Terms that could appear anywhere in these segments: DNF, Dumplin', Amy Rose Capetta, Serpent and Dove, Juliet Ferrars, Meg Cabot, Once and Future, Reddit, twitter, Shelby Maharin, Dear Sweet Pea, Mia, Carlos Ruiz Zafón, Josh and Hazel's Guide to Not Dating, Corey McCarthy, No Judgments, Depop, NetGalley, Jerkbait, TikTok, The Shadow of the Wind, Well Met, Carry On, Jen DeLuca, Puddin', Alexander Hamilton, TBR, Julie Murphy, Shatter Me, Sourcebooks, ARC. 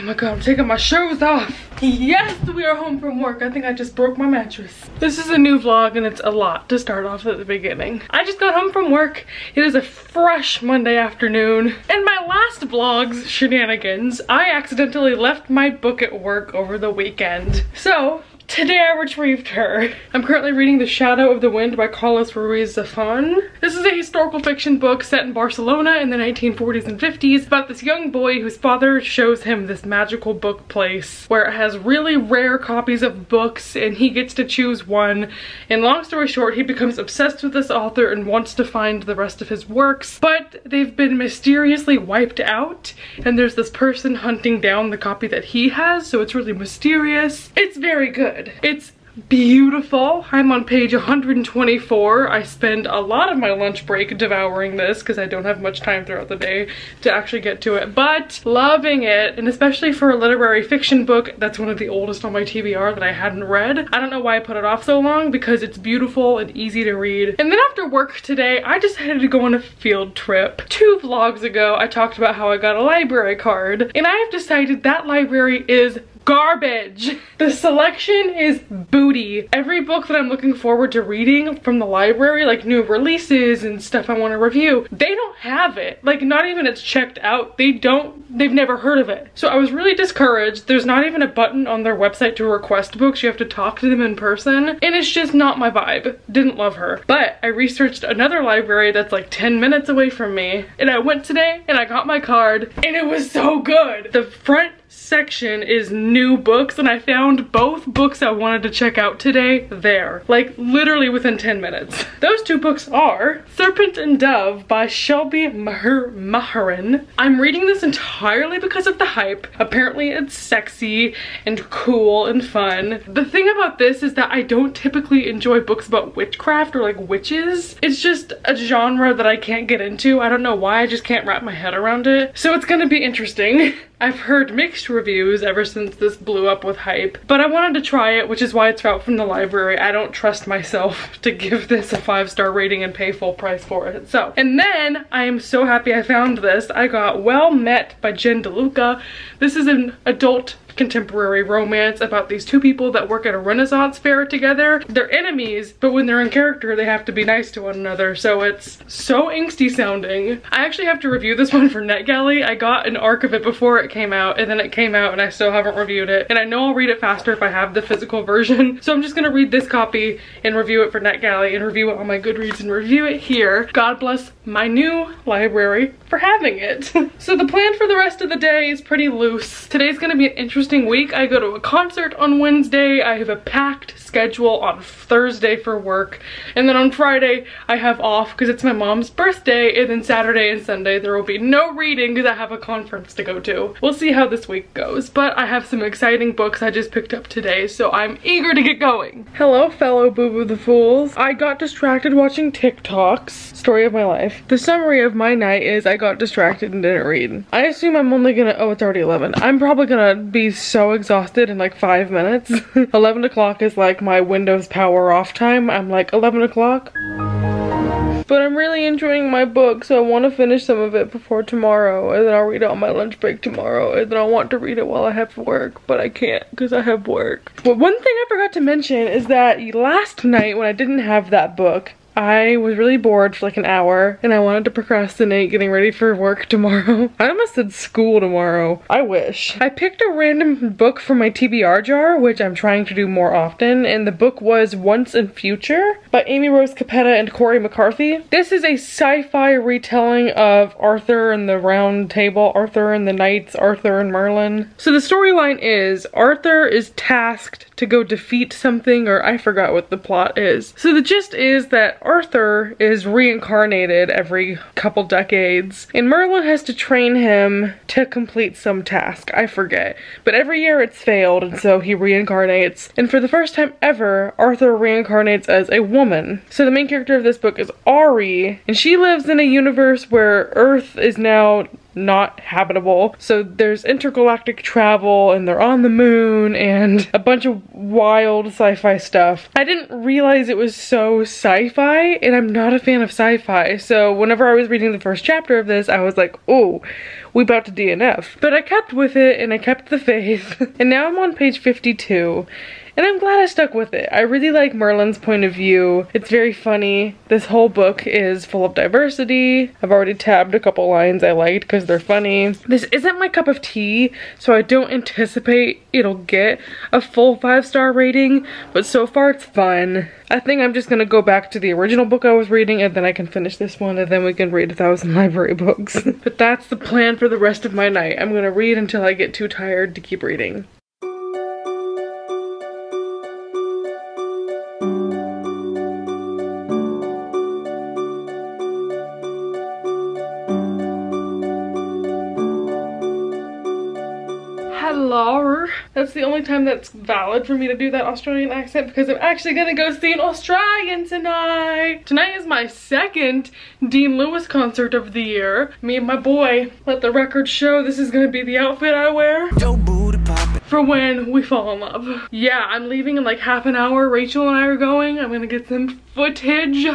Oh my god, I'm taking my shoes off. Yes, we are home from work. I think I just broke my mattress. This is a new vlog and it's a lot to start off at the beginning. I just got home from work. It is a fresh Monday afternoon. In my last vlog's shenanigans, I accidentally left my book at work over the weekend. So today I retrieved her. I'm currently reading The Shadow of the Wind by Carlos Ruiz Zafón. This is a historical fiction book set in Barcelona in the 1940s and 50s about this young boy whose father shows him this magical book place where it has really rare copies of books and he gets to choose one. And long story short, he becomes obsessed with this author and wants to find the rest of his works, but they've been mysteriously wiped out and there's this person hunting down the copy that he has, so it's really mysterious. It's very good. It's beautiful. I'm on page 124. I spend a lot of my lunch break devouring this because I don't have much time throughout the day to actually get to it, but loving it, and especially for a literary fiction book that's one of the oldest on my TBR that I hadn't read. I don't know why I put it off so long because it's beautiful and easy to read. And then after work today, I decided to go on a field trip. Two vlogs ago, I talked about how I got a library card, and I have decided that library is garbage. The selection is booty. Every book that I'm looking forward to reading from the library, like new releases and stuff I want to review, they don't have it. Like, not even it's checked out. They've never heard of it. So I was really discouraged. There's not even a button on their website to request books. You have to talk to them in person. And it's just not my vibe. Didn't love her. But I researched another library that's like 10 minutes away from me. And I went today and I got my card and it was so good. The front section is new books, and I found both books I wanted to check out today there, like literally within 10 minutes. Those two books are Serpent and Dove by Shelby Maharin. I'm reading this entirely because of the hype. Apparently it's sexy and cool and fun. The thing about this is that I don't typically enjoy books about witchcraft or like witches. It's just a genre that I can't get into. I don't know why, I just can't wrap my head around it. So it's gonna be interesting. I've heard mixed reviews ever since this blew up with hype, but I wanted to try it, which is why it's out from the library. I don't trust myself to give this a 5-star rating and pay full price for it. So, and then I am so happy I found this. I got Well Met by Jen DeLuca. This is an adult contemporary romance about these two people that work at a Renaissance fair together. They're enemies, but when they're in character, they have to be nice to one another. So it's so angsty sounding. I actually have to review this one for NetGalley. I got an arc of it before it came out, and then it came out and I still haven't reviewed it. And I know I'll read it faster if I have the physical version. So I'm just gonna read this copy and review it for NetGalley and review it on my Goodreads and review it here. God bless my new library for having it. So the plan for the rest of the day is pretty loose. Today's gonna be an interesting week. I go to a concert on Wednesday. I have a packed schedule on Thursday for work. And then on Friday, I have off because it's my mom's birthday. And then Saturday and Sunday, there will be no reading because I have a conference to go to. We'll see how this week goes. But I have some exciting books I just picked up today, so I'm eager to get going. Hello, fellow boo-boo the fools. I got distracted watching TikToks. Story of my life. The summary of my night is I got distracted and didn't read. I assume I'm only gonna, oh, it's already 11. I'm probably gonna be so exhausted in like 5 minutes. 11 o'clock is like my Windows power off time. I'm like 11 o'clock. But I'm really enjoying my book, so I want to finish some of it before tomorrow, and then I'll read it on my lunch break tomorrow, and then I want to read it while I have work, but I can't because I have work. But one thing I forgot to mention is that last night when I didn't have that book, I was really bored for like an hour and I wanted to procrastinate getting ready for work tomorrow. I almost said school tomorrow. I wish. I picked a random book from my TBR jar, which I'm trying to do more often, and the book was Once and Future by Amy Rose Capetta and Corey McCarthy. This is a sci-fi retelling of Arthur and the Round Table, Arthur and the Knights, Arthur and Merlin. So the storyline is Arthur is tasked to go defeat something, or I forgot what the plot is. So the gist is that Arthur is reincarnated every couple decades, and Merlin has to train him to complete some task. I forget. But every year it's failed, and so he reincarnates. And for the first time ever, Arthur reincarnates as a woman. So the main character of this book is Ari, and she lives in a universe where Earth is now not habitable. So there's intergalactic travel and they're on the moon and a bunch of wild sci-fi stuff. I didn't realize it was so sci-fi, and I'm not a fan of sci-fi, so whenever I was reading the first chapter of this, I was like, oh, we about to DNF. But I kept with it and I kept the faith. And now I'm on page 52. And I'm glad I stuck with it. I really like Merlin's point of view. It's very funny. This whole book is full of diversity. I've already tabbed a couple lines I liked because they're funny. This isn't my cup of tea, so I don't anticipate it'll get a full 5-star rating, but so far it's fun. I think I'm just gonna go back to the original book I was reading, and then I can finish this one, and then we can read 1,000 library books. But that's the plan for the rest of my night. I'm gonna read until I get too tired to keep reading. That's the only time that's valid for me to do that Australian accent, because I'm actually gonna go see an Australian tonight. Tonight is my second Dean Lewis concert of the year. Me and my boy, let the record show, this is gonna be the outfit I wear for when we fall in love. Yeah, I'm leaving in like half an hour. Rachel and I are going. I'm gonna get some footage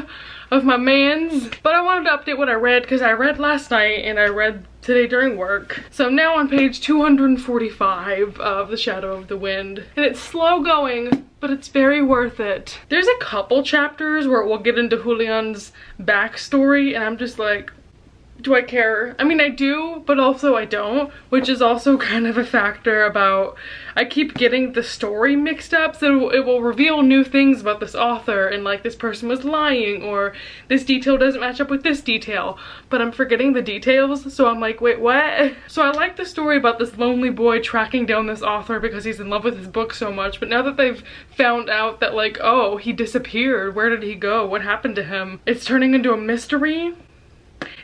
of my mans. But I wanted to update what I read, because I read last night and I read today during work. So I'm now on page 245 of The Shadow of the Wind. And it's slow going, but it's very worth it. There's a couple chapters where we'll get into Julian's backstory and I'm just like, do I care? I mean, I do, but also I don't, which is also kind of a factor about, I keep getting the story mixed up, so it will reveal new things about this author and like this person was lying or this detail doesn't match up with this detail, but I'm forgetting the details, so I'm like, wait, what? So I like the story about this lonely boy tracking down this author because he's in love with his book so much, but now that they've found out that like, oh, he disappeared, where did he go, what happened to him, it's turning into a mystery.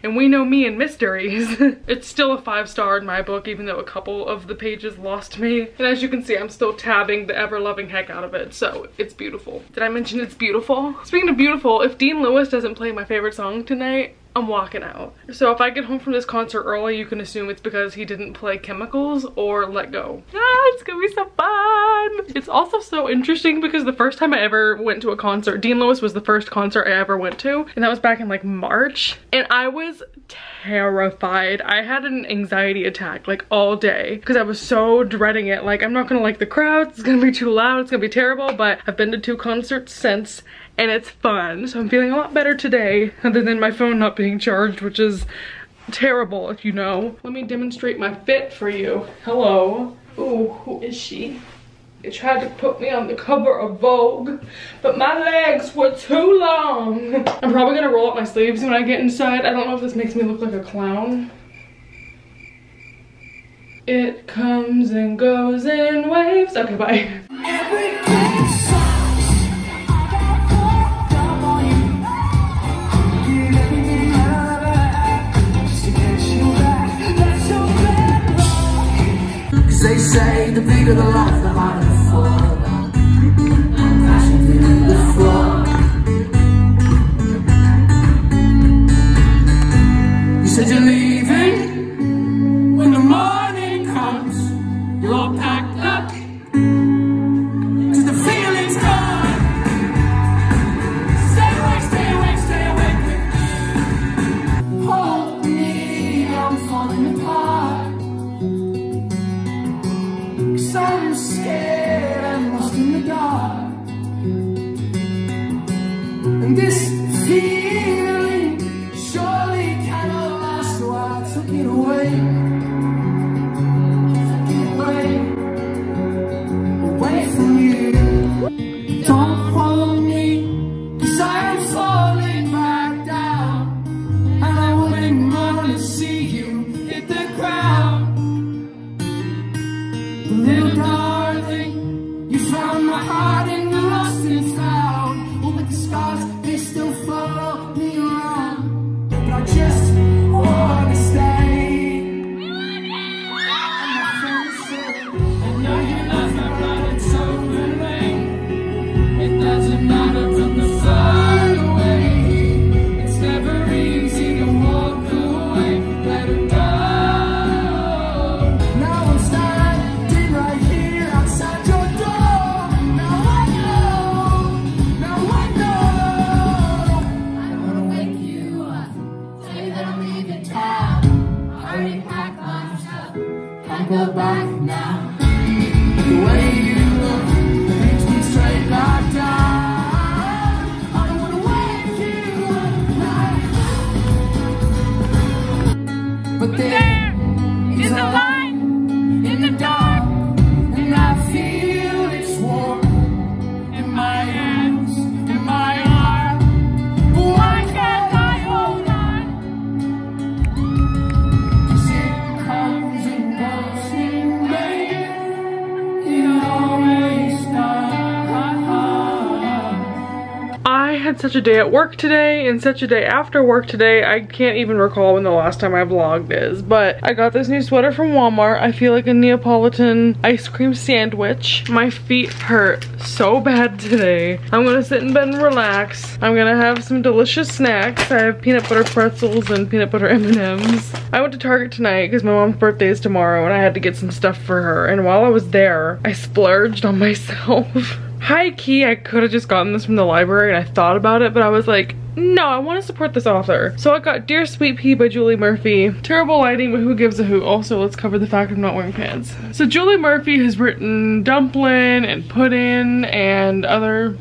And we know me and mysteries. It's still a 5-star in my book, even though a couple of the pages lost me. And as you can see, I'm still tabbing the ever-loving heck out of it, so it's beautiful. Did I mention it's beautiful? Speaking of beautiful, if Dean Lewis doesn't play my favorite song tonight, I'm walking out. So if I get home from this concert early, you can assume it's because he didn't play Chemicals or Let Go. Ah, it's gonna be so fun! It's also so interesting because the first time I ever went to a concert, Dean Lewis was the first concert I ever went to, and that was back in like March, and I was terrified. I had an anxiety attack like all day because I was so dreading it. Like, I'm not gonna like the crowds, it's gonna be too loud, it's gonna be terrible, but I've been to 2 concerts since, and it's fun, so I'm feeling a lot better today, other than my phone not being charged, which is terrible, if you know. Let me demonstrate my fit for you. Hello. Ooh, who is she? They tried to put me on the cover of Vogue, but my legs were too long. I'm probably gonna roll up my sleeves when I get inside. I don't know if this makes me look like a clown. It comes and goes in waves. Okay, bye. They say the bigger the life, the harder the fall. I'm crashing through the floor. You said you're leaving when the morning comes. You're all packed up 'cause the feeling's gone. Stay awake, stay awake, stay awake. Hold me, I'm falling apart. I'm scared and lost in the dark, and this feeling surely cannot last, so I took it away, away from you. Don't follow me, 'cause I am falling back down, and I wouldn't want to see you hit the ground. Little darling, you found my heart and you lost and found. Oh, but the scars, they still follow me around. But I just want to stay. We love you! I know you love my blood and soul ring. It doesn't matter from the far away. It's never easy to walk away. Let it die. Such a day at work today and such a day after work today. I can't even recall when the last time I vlogged is, but I got this new sweater from Walmart. I feel like a Neapolitan ice cream sandwich. My feet hurt so bad today. I'm gonna sit in bed and relax. I'm gonna have some delicious snacks. I have peanut butter pretzels and peanut butter M&Ms. I went to Target tonight because my mom's birthday is tomorrow and I had to get some stuff for her, and while I was there I splurged on myself. High key, I could have just gotten this from the library, and I thought about it, but I was like, no, I want to support this author. So I got Dear Sweet Pea by Julie Murphy. Terrible lighting, but who gives a hoot? Also, let's cover the fact I'm not wearing pants. So Julie Murphy has written Dumplin' and Puddin' and other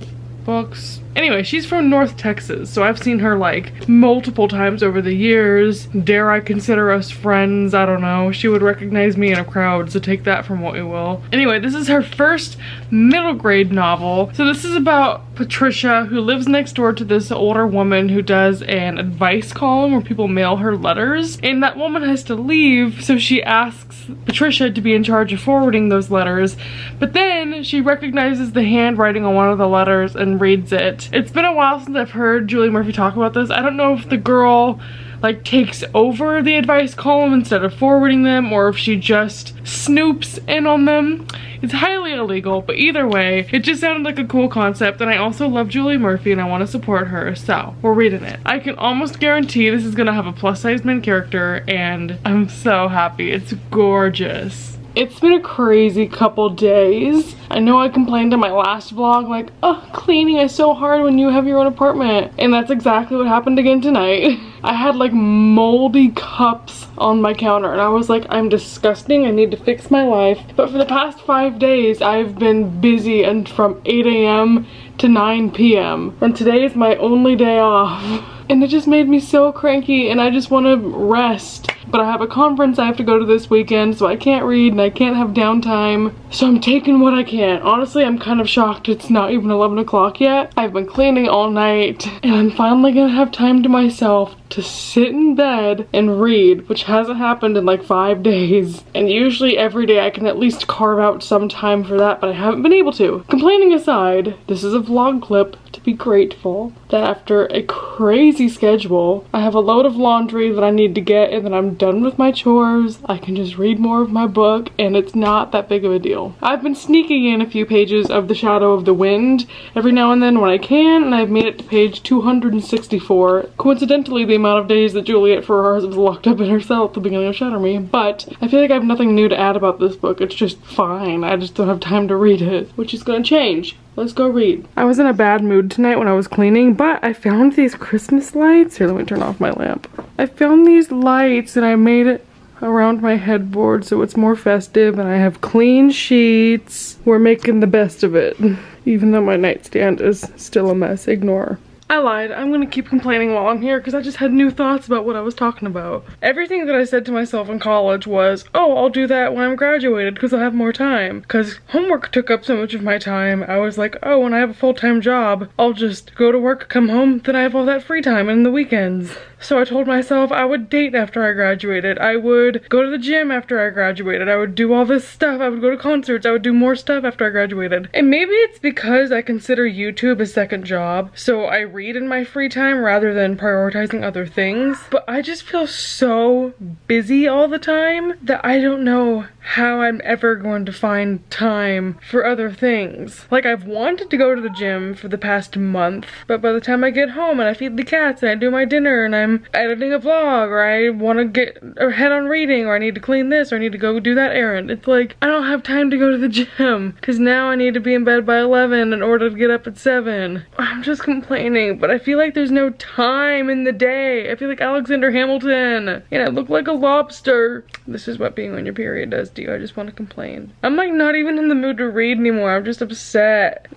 books. Anyway, she's from North Texas, so I've seen her like multiple times over the years. Dare I consider us friends? I don't know. She would recognize me in a crowd, so take that from what you will. Anyway, this is her first middle grade novel. So this is about Patricia, who lives next door to this older woman who does an advice column where people mail her letters. And that woman has to leave, so she asks Patricia to be in charge of forwarding those letters. But then she recognizes the handwriting on one of the letters and reads it. It's been a while since I've heard Julie Murphy talk about this. I don't know if the girl like takes over the advice column instead of forwarding them, or if she just snoops in on them. It's highly illegal, but either way, it just sounded like a cool concept, and I also love Julie Murphy and I want to support her, so we're reading it. I can almost guarantee this is gonna have a plus-size man character, and I'm so happy. It's gorgeous. It's been a crazy couple days. I know I complained in my last vlog like, oh, cleaning is so hard when you have your own apartment. And that's exactly what happened again tonight. I had like moldy cups on my counter and I was like, I'm disgusting, I need to fix my life. But for the past 5 days, I've been busy and from 8 a.m. to 9 p.m. And today is my only day off. And it just made me so cranky and I just want to rest. But I have a conference I have to go to this weekend, so I can't read and I can't have downtime. So I'm taking what I can. Honestly, I'm kind of shocked it's not even 11 o'clock yet. I've been cleaning all night and I'm finally gonna have time to myself to sit in bed and read, which hasn't happened in like 5 days. And usually every day I can at least carve out some time for that, but I haven't been able to. Complaining aside, this is a vlog clip to be grateful that after a crazy schedule, I have a load of laundry that I need to get, and then I'm done with my chores. I can just read more of my book and it's not that big of a deal. I've been sneaking in a few pages of The Shadow of the Wind every now and then when I can, and I've made it to page 264. Coincidentally, the amount of days that Juliet Ferrars was locked up in her cell at the beginning of Shatter Me, but I feel like I have nothing new to add about this book. It's just fine. I just don't have time to read it, which is gonna change. Let's go read. I was in a bad mood tonight when I was cleaning, but I found these Christmas lights. Here, let me turn off my lamp. I found these lights and I made it around my headboard so it's more festive, and I have clean sheets. We're making the best of it. Even though my nightstand is still a mess, ignore. I lied. I'm gonna keep complaining while I'm here because I just had new thoughts about what I was talking about. Everything that I said to myself in college was, oh, I'll do that when I'm graduated because I'll have more time. Because homework took up so much of my time, I was like, oh, when I have a full-time job, I'll just go to work, come home, then I have all that free time and the weekends. So I told myself I would date after I graduated, I would go to the gym after I graduated, I would do all this stuff, I would go to concerts, I would do more stuff after I graduated. And maybe it's because I consider YouTube a second job, so I read in my free time rather than prioritizing other things. But I just feel so busy all the time that I don't know how I'm ever going to find time for other things. Like, I've wanted to go to the gym for the past month, but by the time I get home and I feed the cats and I do my dinner and I'm I'm editing a vlog, or I want to get ahead on reading, or I need to clean this, or I need to go do that errand. It's like, I don't have time to go to the gym because now I need to be in bed by 11 in order to get up at 7. I'm just complaining, but I feel like there's no time in the day. I feel like Alexander Hamilton and I look like a lobster. This is what being on your period does to you. I just want to complain. I'm like not even in the mood to read anymore. I'm just upset.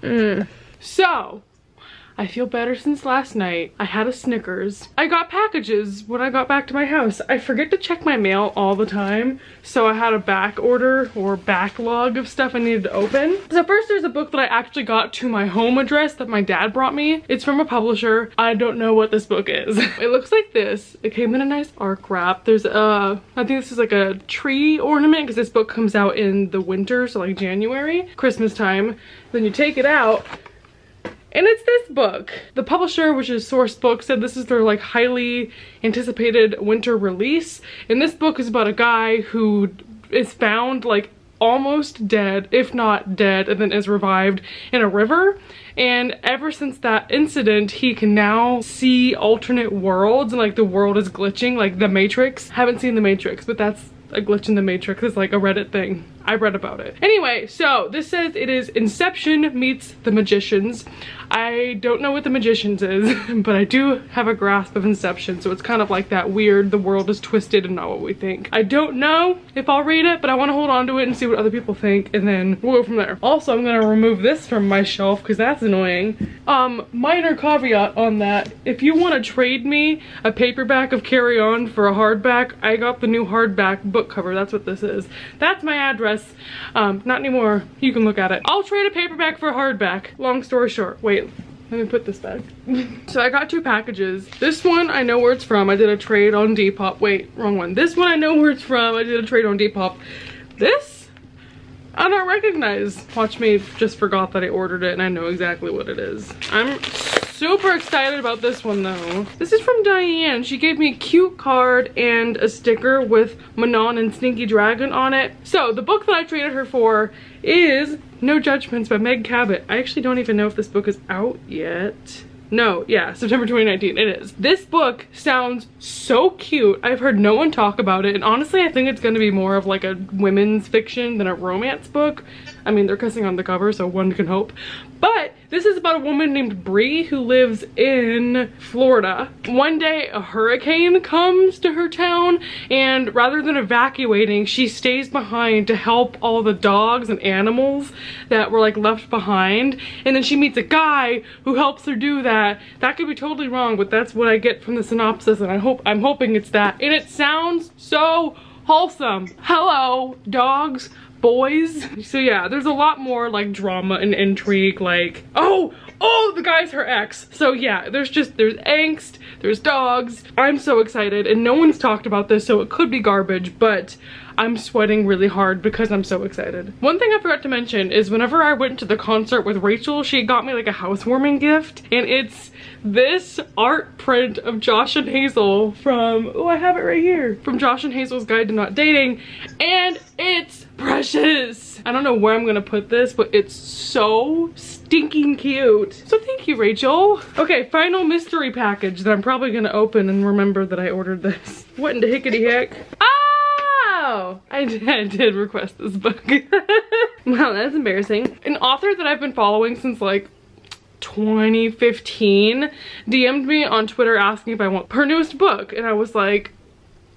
So I feel better since last night. I had a Snickers. I got packages when I got back to my house. I forget to check my mail all the time, so I had a back order or backlog of stuff I needed to open. So first there's a book that I actually got to my home address that my dad brought me. It's from a publisher. I don't know what this book is. It looks like this. It came in a nice ARC wrap. There's I think this is like a tree ornament because this book comes out in the winter, so like January, Christmas time. Then you take it out, and it's this book. The publisher, which is Sourcebooks, said this is their like highly anticipated winter release. And this book is about a guy who is found like almost dead, if not dead, and then is revived in a river. And ever since that incident, he can now see alternate worlds, and like the world is glitching, like The Matrix. Haven't seen The Matrix, but that's a glitch in The Matrix. It's like a Reddit thing. I read about it. Anyway, so this says it is Inception meets The Magicians. I don't know what The Magicians is, but I do have a grasp of Inception, so it's kind of like that weird, the world is twisted and not what we think. I don't know if I'll read it, but I want to hold on to it and see what other people think, and then we'll go from there. Also, I'm gonna remove this from my shelf because that's annoying. Minor caveat on that, if you want to trade me a paperback of Carry On for a hardback, I got the new hardback book cover. That's what this is. That's my address. Not anymore. You can look at it. I'll trade a paperback for a hardback. Long story short. Wait, let me put this back. So I got two packages. This one, I know where it's from. I did a trade on Depop. Wait, wrong one. This one, I know where it's from. I did a trade on Depop. This, I don't recognize. Watch me, just forgot that I ordered it and I know exactly what it is. I'm super excited about this one though. This is from Diane. She gave me a cute card and a sticker with Manon and Stinky Dragon on it. So the book that I traded her for is No Judgments by Meg Cabot. I actually don't even know if this book is out yet. No, yeah, September 2019, it is. This book sounds so cute. I've heard no one talk about it, and honestly, I think it's gonna be more of like a women's fiction than a romance book. I mean, they're cussing on the cover, so one can hope. But this is about a woman named Bree who lives in Florida. One day, a hurricane comes to her town, and rather than evacuating, she stays behind to help all the dogs and animals that were like left behind. And then she meets a guy who helps her do that. That could be totally wrong, but that's what I get from the synopsis, and I'm hoping it's that. And it sounds so wholesome. Hello, dogs. Boys. So yeah, there's a lot more like drama and intrigue, like oh, the guy's her ex. So yeah, there's angst, there's dogs. I'm so excited, and no one's talked about this, so it could be garbage, but I'm sweating really hard because I'm so excited. One thing I forgot to mention is whenever I went to the concert with Rachel, she got me like a housewarming gift, and it's this art print of Josh and Hazel from, oh, I have it right here, from Josh and Hazel's Guide to Not Dating, and it's precious. I don't know where I'm gonna put this, but it's so stinking cute. So thank you, Rachel. Okay, final mystery package that I'm probably gonna open and remember that I ordered this. What in the hickety heck? Oh, I did request this book. Wow, that's embarrassing. An author that I've been following since like 2015 DM'd me on Twitter asking if I want her newest book, and I was like,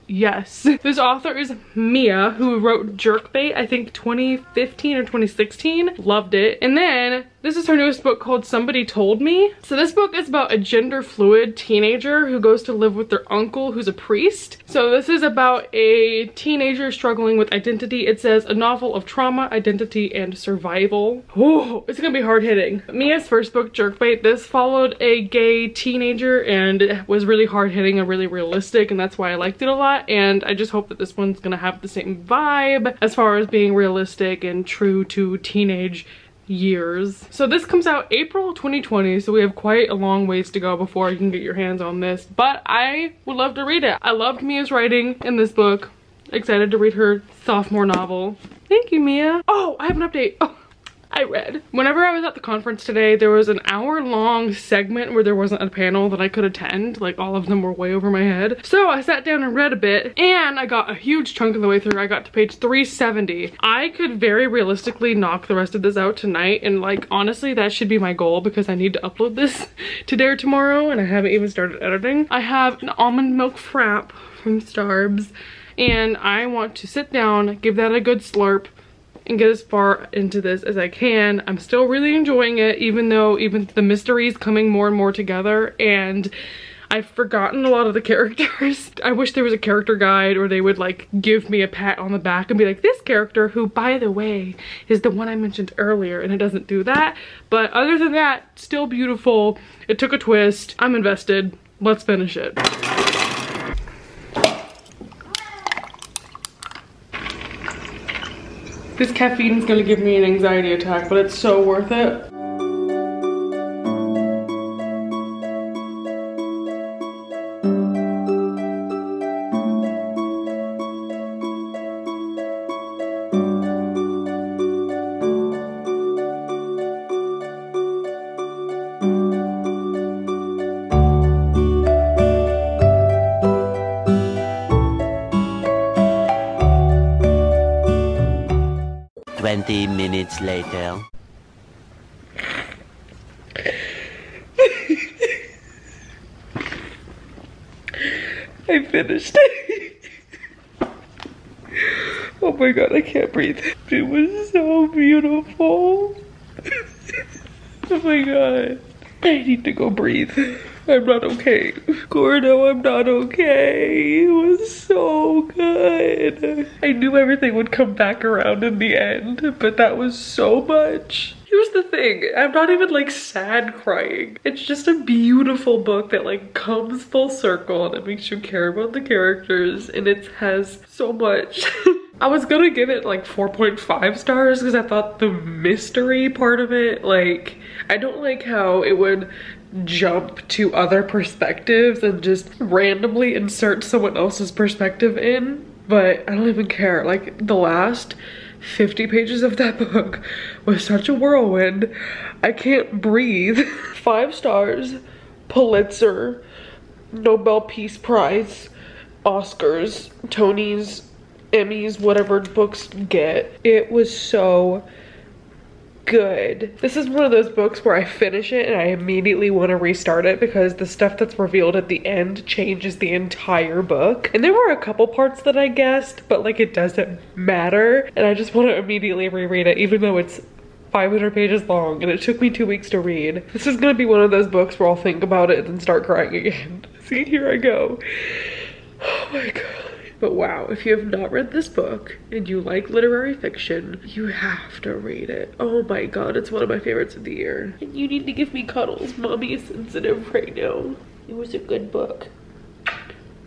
yes. This author is Mia, who wrote Jerkbait, I think 2015 or 2016. Loved it. And then this is her newest book called Somebody Told Me. So this book is about a gender fluid teenager who goes to live with their uncle who's a priest. So this is about a teenager struggling with identity. It says a novel of trauma, identity, and survival. Oh, it's gonna be hard hitting. Mia's first book, Jerkbait, this followed a gay teenager, and it was really hard hitting and really realistic, and that's why I liked it a lot. And I just hope that this one's gonna have the same vibe as far as being realistic and true to teenage years. So this comes out April 2020, so we have quite a long ways to go before you can get your hands on this, but I would love to read it. I loved Mia's writing in this book. Excited to read her sophomore novel. Thank you, Mia. Oh, I have an update. Oh. I read. Whenever I was at the conference today, there was an hour-long segment where there wasn't a panel that I could attend. Like, all of them were way over my head. So I sat down and read a bit, and I got a huge chunk of the way through. I got to page 370. I could very realistically knock the rest of this out tonight, and like, honestly, that should be my goal because I need to upload this today or tomorrow, and I haven't even started editing. I have an almond milk frap from Starbs, and I want to sit down, give that a good slurp, and get as far into this as I can. I'm still really enjoying it, even though even the mystery is coming more and more together, and I've forgotten a lot of the characters. I wish there was a character guide, or they would like give me a pat on the back and be like, this character, who by the way is the one I mentioned earlier, and it doesn't do that. But other than that, still beautiful. It took a twist. I'm invested. Let's finish it. This caffeine is gonna give me an anxiety attack, but it's so worth it. Minutes later. I finished it. Oh my god, I can't breathe. It was so beautiful. Oh my god. I need to go breathe. I'm not okay. Gordo, I'm not okay. It was so good. I knew everything would come back around in the end, but that was so much. Here's the thing, I'm not even like sad crying. It's just a beautiful book that like comes full circle, and it makes you care about the characters, and it has so much. I was gonna give it like 4.5 stars because I thought the mystery part of it, like, I don't like how it would jump to other perspectives and just randomly insert someone else's perspective in, but I don't even care. Like, the last 50 pages of that book was such a whirlwind. I can't breathe. 5 stars, Pulitzer, Nobel Peace Prize, Oscars, Tonys, Emmys, whatever books get. It was so good. This is one of those books where I finish it and I immediately want to restart it because the stuff that's revealed at the end changes the entire book. And there were a couple parts that I guessed, but like, it doesn't matter. And I just want to immediately reread it, even though it's 500 pages long and it took me 2 weeks to read. This is going to be one of those books where I'll think about it and then start crying again. See, here I go. Oh my god. But wow, if you have not read this book and you like literary fiction, you have to read it. Oh my god, it's one of my favorites of the year. And you need to give me cuddles. Mommy is sensitive right now. It was a good book.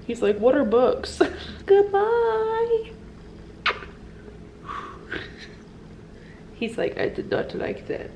He's like, what are books? Goodbye. He's like, I did not like that.